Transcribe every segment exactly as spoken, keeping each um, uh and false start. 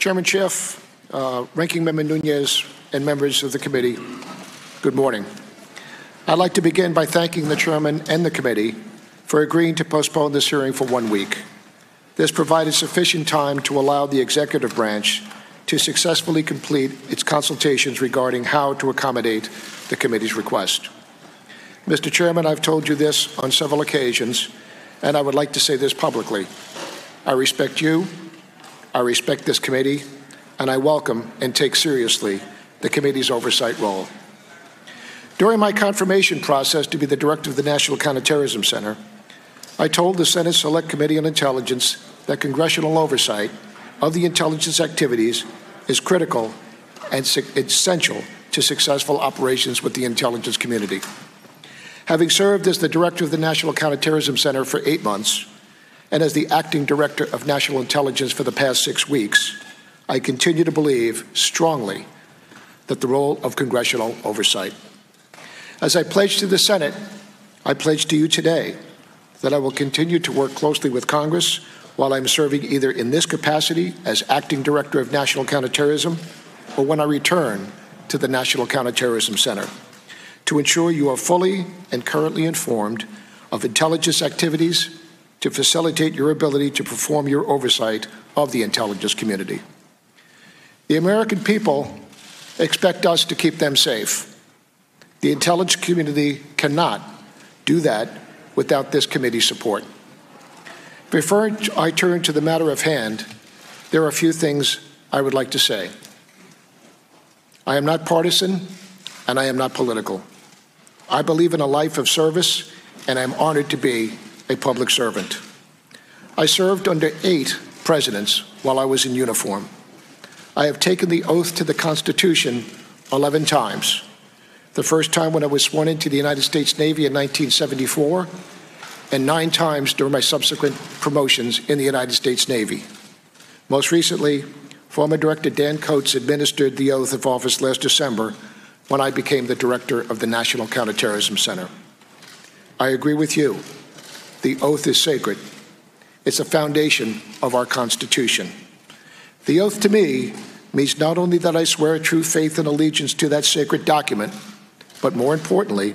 Chairman Schiff, uh, Ranking Member Nunez, and members of the committee, good morning. I'd like to begin by thanking the Chairman and the committee for agreeing to postpone this hearing for one week. This provided sufficient time to allow the executive branch to successfully complete its consultations regarding how to accommodate the committee's request. Mister Chairman, I've told you this on several occasions, and I would like to say this publicly. I respect you, I respect this committee, and I welcome and take seriously the committee's oversight role. During my confirmation process to be the director of the National Counterterrorism Center, I told the Senate Select Committee on Intelligence that congressional oversight of the intelligence activities is critical and essential to successful operations with the intelligence community. Having served as the director of the National Counterterrorism Center for eight months and as the acting director of National Intelligence for the past six weeks, I continue to believe strongly that the role of congressional oversight. As I pledged to the Senate, I pledge to you today that I will continue to work closely with Congress while I'm serving either in this capacity as Acting Director of National Counterterrorism or when I return to the National Counterterrorism Center, to ensure you are fully and currently informed of intelligence activities to facilitate your ability to perform your oversight of the intelligence community. The American people expect us to keep them safe. The intelligence community cannot do that without this committee's support. Before I turn to the matter of hand, there are a few things I would like to say. I am not partisan, and I am not political. I believe in a life of service, and I am honored to be a public servant. I served under eight presidents while I was in uniform. I have taken the oath to the Constitution eleven times, the first time when I was sworn into the United States Navy in nineteen seventy-four, and nine times during my subsequent promotions in the United States Navy. Most recently, former Director Dan Coats administered the oath of office last December when I became the Director of the National Counterterrorism Center. I agree with you. The oath is sacred. It's a foundation of our Constitution. The oath to me means not only that I swear true faith and allegiance to that sacred document, but more importantly,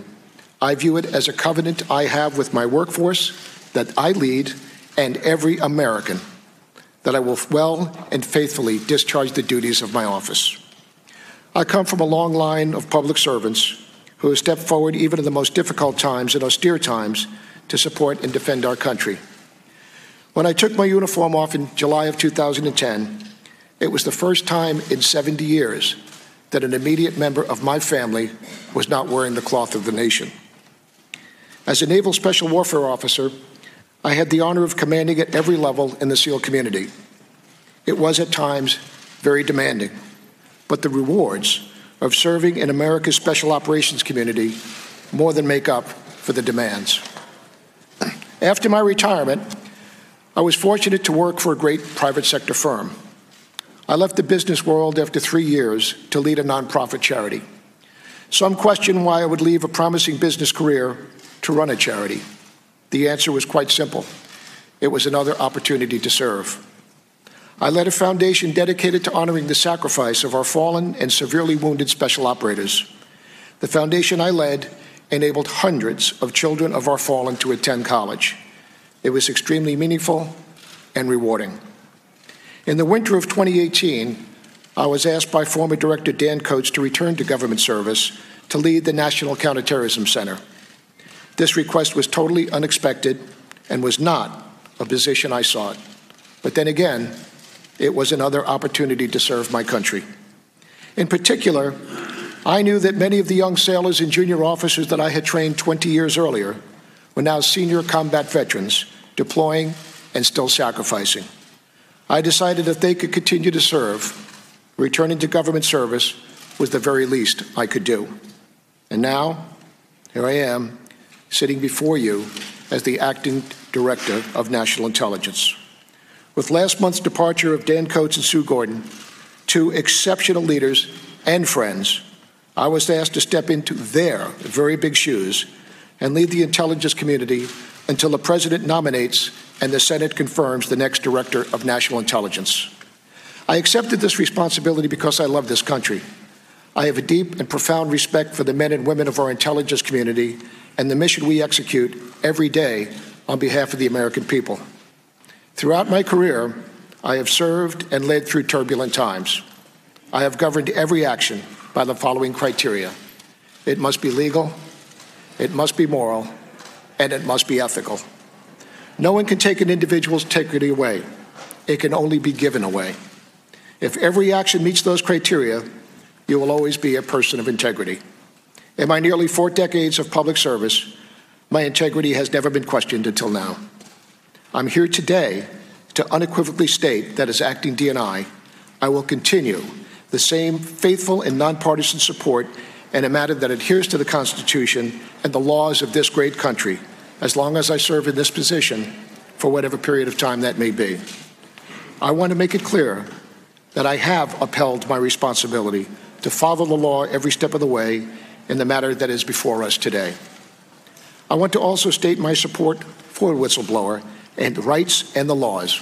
I view it as a covenant I have with my workforce that I lead and every American, that I will well and faithfully discharge the duties of my office. I come from a long line of public servants who have stepped forward even in the most difficult times and austere times to support and defend our country. When I took my uniform off in July of two thousand ten, it was the first time in seventy years that an immediate member of my family was not wearing the cloth of the nation. As a Naval Special Warfare Officer, I had the honor of commanding at every level in the SEAL community. It was at times very demanding, but the rewards of serving in America's special operations community more than make up for the demands. After my retirement, I was fortunate to work for a great private sector firm. I left the business world after three years to lead a nonprofit charity. Some questioned why I would leave a promising business career to run a charity. The answer was quite simple. It was another opportunity to serve. I led a foundation dedicated to honoring the sacrifice of our fallen and severely wounded special operators. The foundation I led enabled hundreds of children of our fallen to attend college. It was extremely meaningful and rewarding. In the winter of twenty eighteen, I was asked by former Director Dan Coats to return to government service to lead the National Counterterrorism Center. This request was totally unexpected and was not a position I sought. But then again, it was another opportunity to serve my country. In particular, I knew that many of the young sailors and junior officers that I had trained twenty years earlier were now senior combat veterans, deploying and still sacrificing. I decided if they could continue to serve, returning to government service was the very least I could do. And now, here I am, sitting before you as the Acting Director of National Intelligence. With last month's departure of Dan Coats and Sue Gordon, two exceptional leaders and friends, I was asked to step into their very big shoes and lead the intelligence community until the President nominates and the Senate confirms the next Director of National Intelligence. I accepted this responsibility because I love this country. I have a deep and profound respect for the men and women of our intelligence community and the mission we execute every day on behalf of the American people. Throughout my career, I have served and led through turbulent times. I have governed every action by the following criteria. It must be legal, it must be moral, and it must be ethical. No one can take an individual's integrity away. It can only be given away. If every action meets those criteria, you will always be a person of integrity. In my nearly four decades of public service, my integrity has never been questioned until now. I'm here today to unequivocally state that as acting D N I, I will continue the same faithful and nonpartisan support in a matter that adheres to the Constitution and the laws of this great country, as long as I serve in this position for whatever period of time that may be. I want to make it clear that I have upheld my responsibility to follow the law every step of the way in the matter that is before us today. I want to also state my support for whistleblower and the rights and the laws.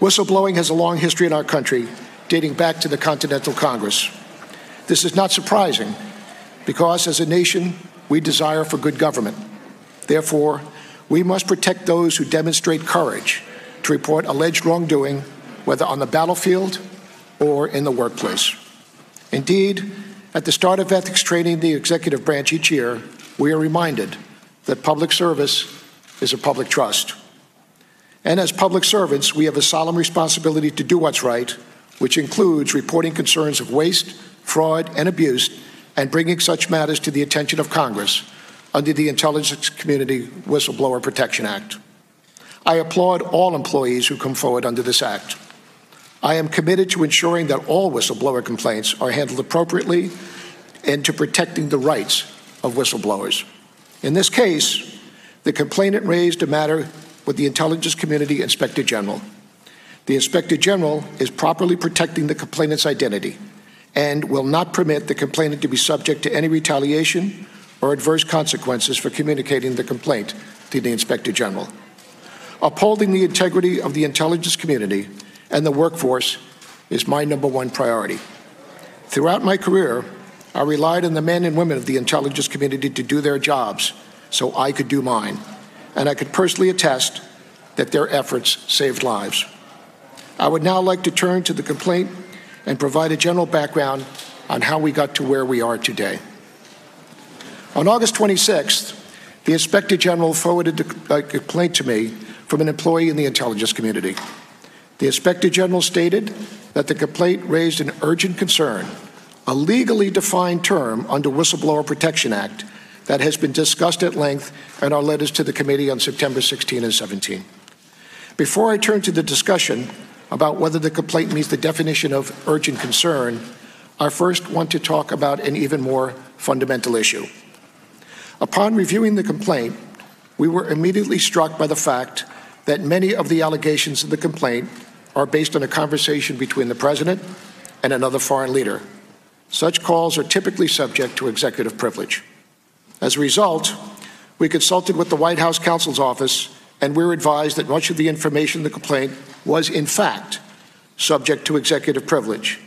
Whistleblowing has a long history in our country, dating back to the Continental Congress. This is not surprising, because as a nation, we desire for good government. Therefore, we must protect those who demonstrate courage to report alleged wrongdoing, whether on the battlefield or in the workplace. Indeed, at the start of ethics training in the executive branch each year, we are reminded that public service is a public trust. And as public servants, we have a solemn responsibility to do what's right, which includes reporting concerns of waste, fraud, and abuse, and bringing such matters to the attention of Congress under the Intelligence Community Whistleblower Protection Act. I applaud all employees who come forward under this act. I am committed to ensuring that all whistleblower complaints are handled appropriately and to protecting the rights of whistleblowers. In this case, the complainant raised a matter with the Intelligence Community Inspector General. The Inspector General is properly protecting the complainant's identity and will not permit the complainant to be subject to any retaliation or adverse consequences for communicating the complaint to the Inspector General. Upholding the integrity of the intelligence community and the workforce is my number one priority. Throughout my career, I relied on the men and women of the intelligence community to do their jobs so I could do mine, and I could personally attest that their efforts saved lives. I would now like to turn to the complaint and provide a general background on how we got to where we are today. On August twenty-sixth, the Inspector General forwarded a complaint to me from an employee in the intelligence community. The Inspector General stated that the complaint raised an urgent concern, a legally defined term under Whistleblower Protection Act that has been discussed at length in our letters to the committee on September sixteenth and seventeenth. Before I turn to the discussion about whether the complaint meets the definition of urgent concern, I first want to talk about an even more fundamental issue. Upon reviewing the complaint, we were immediately struck by the fact that many of the allegations in the complaint are based on a conversation between the president and another foreign leader. Such calls are typically subject to executive privilege. As a result, we consulted with the White House Counsel's Office, and we were advised that much of the information in the complaint was, in fact, subject to executive privilege,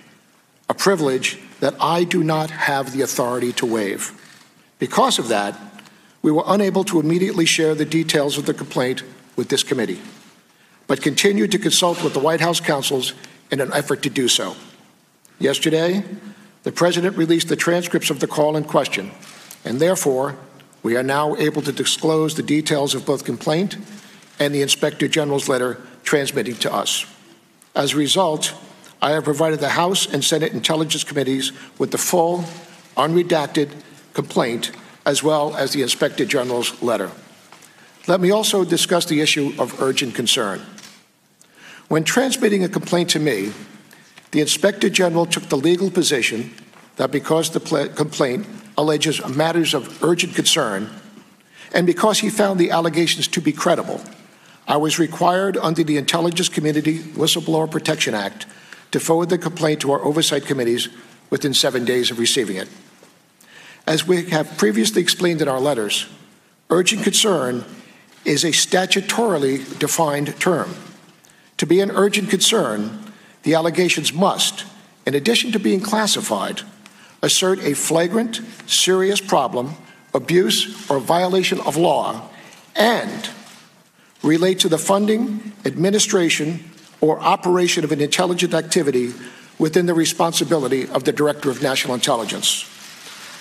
a privilege that I do not have the authority to waive. Because of that, we were unable to immediately share the details of the complaint with this committee, but continued to consult with the White House counsels in an effort to do so. Yesterday, the President released the transcripts of the call in question, and therefore, we are now able to disclose the details of both complaint and the Inspector General's letter transmitting to us. As a result, I have provided the House and Senate Intelligence Committees with the full, unredacted complaint, as well as the Inspector General's letter. Let me also discuss the issue of urgent concern. When transmitting a complaint to me, the Inspector General took the legal position that because the complaint alleges matters of urgent concern, and because he found the allegations to be credible, I was required under the Intelligence Community Whistleblower Protection Act to forward the complaint to our oversight committees within seven days of receiving it. As we have previously explained in our letters, urgent concern is a statutorily defined term. To be an urgent concern, the allegations must, in addition to being classified, assert a flagrant, serious problem, abuse, or violation of law, and relate to the funding, administration, or operation of an intelligent activity within the responsibility of the Director of National Intelligence.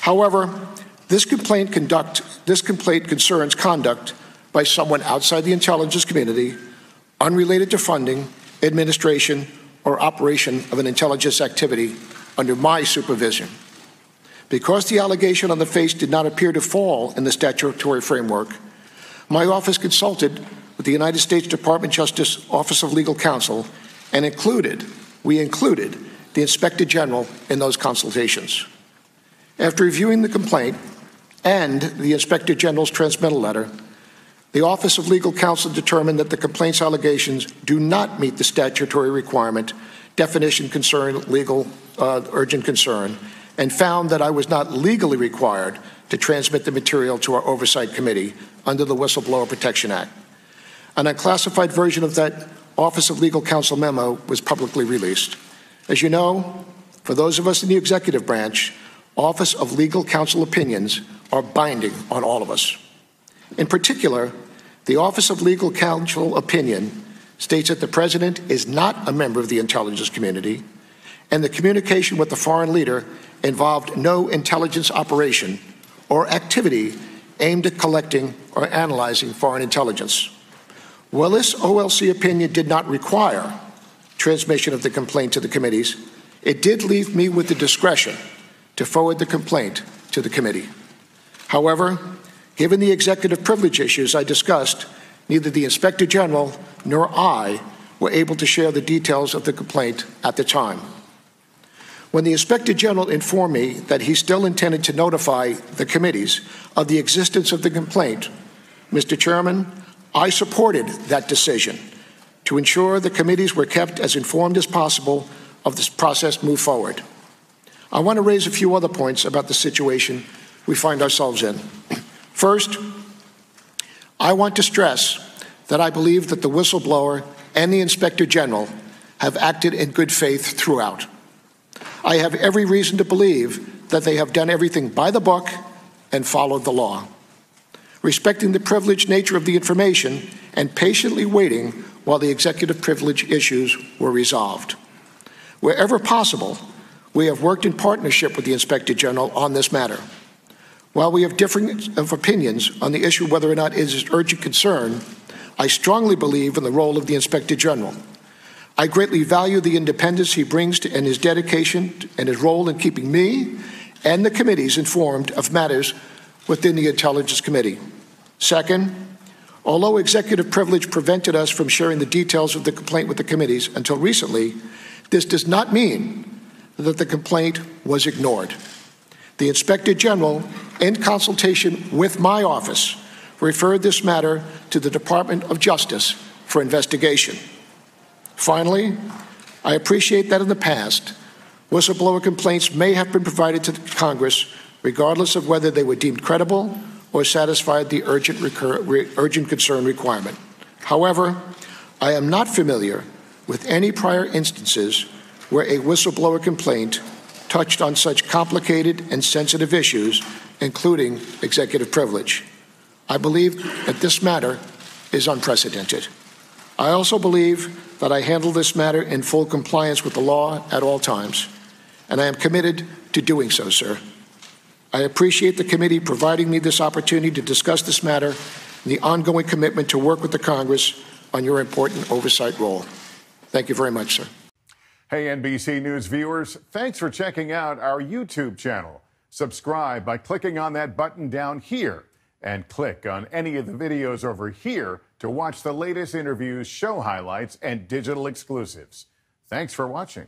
However, this complaint, conduct, this complaint concerns conduct by someone outside the intelligence community, unrelated to funding, administration, or operation of an intelligence activity under my supervision. Because the allegation on the face did not appear to fall in the statutory framework, my office consulted with the United States Department of Justice Office of Legal Counsel and included, we included the Inspector General in those consultations. After reviewing the complaint and the Inspector General's transmittal letter, the Office of Legal Counsel determined that the complaint's allegations do not meet the statutory requirement, definition concern, legal uh, urgent concern, and found that I was not legally required to transmit the material to our Oversight Committee under the Whistleblower Protection Act. An unclassified version of that Office of Legal Counsel memo was publicly released. As you know, for those of us in the executive branch, Office of Legal Counsel opinions are binding on all of us. In particular, the Office of Legal Counsel opinion states that the President is not a member of the intelligence community, and the communication with the foreign leader involved no intelligence operation or activity aimed at collecting or analyzing foreign intelligence. While this O L C opinion did not require transmission of the complaint to the committees, it did leave me with the discretion to forward the complaint to the committee. However, given the executive privilege issues I discussed, neither the Inspector General nor I were able to share the details of the complaint at the time. When the Inspector General informed me that he still intended to notify the committees of the existence of the complaint, Mister Chairman, I supported that decision to ensure the committees were kept as informed as possible of this process move forward. I want to raise a few other points about the situation we find ourselves in. First, I want to stress that I believe that the whistleblower and the Inspector General have acted in good faith throughout. I have every reason to believe that they have done everything by the book and followed the law. Respecting the privileged nature of the information and patiently waiting while the executive privilege issues were resolved. Wherever possible, we have worked in partnership with the Inspector General on this matter. While we have difference of opinions on the issue whether or not it is urgent concern, I strongly believe in the role of the Inspector General. I greatly value the independence he brings to, and his dedication and his role in keeping me and the committees informed of matters within the Intelligence Committee. Second, although executive privilege prevented us from sharing the details of the complaint with the committees until recently, this does not mean that the complaint was ignored. The Inspector General, in consultation with my office, referred this matter to the Department of Justice for investigation. Finally, I appreciate that in the past, whistleblower complaints may have been provided to Congress regardless of whether they were deemed credible or satisfied the urgent, recur, urgent concern requirement. However, I am not familiar with any prior instances where a whistleblower complaint touched on such complicated and sensitive issues, including executive privilege. I believe that this matter is unprecedented. I also believe that I handle this matter in full compliance with the law at all times, and I am committed to doing so, sir. I appreciate the committee providing me this opportunity to discuss this matter and the ongoing commitment to work with the Congress on your important oversight role. Thank you very much, sir. Hey, N B C News viewers, thanks for checking out our YouTube channel. Subscribe by clicking on that button down here and click on any of the videos over here to watch the latest interviews, show highlights, and digital exclusives. Thanks for watching.